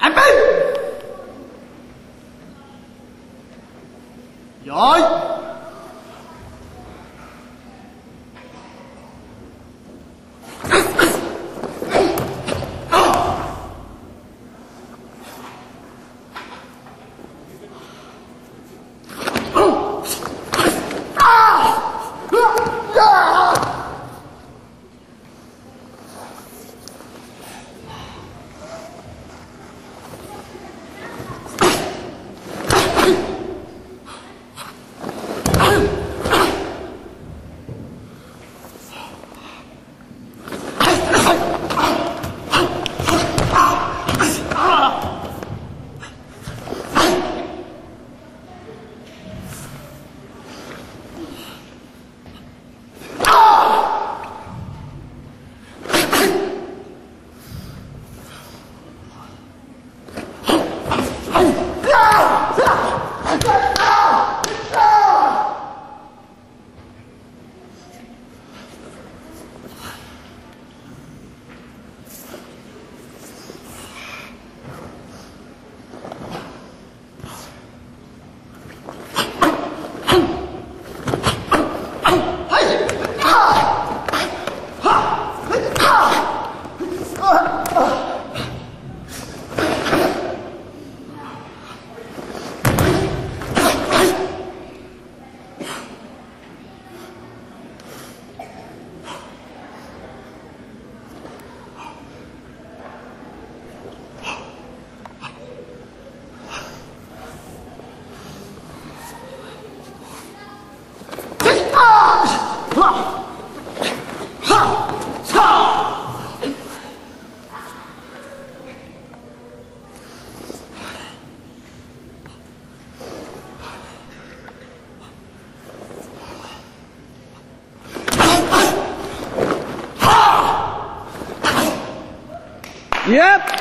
Amen. Rồi. Yep.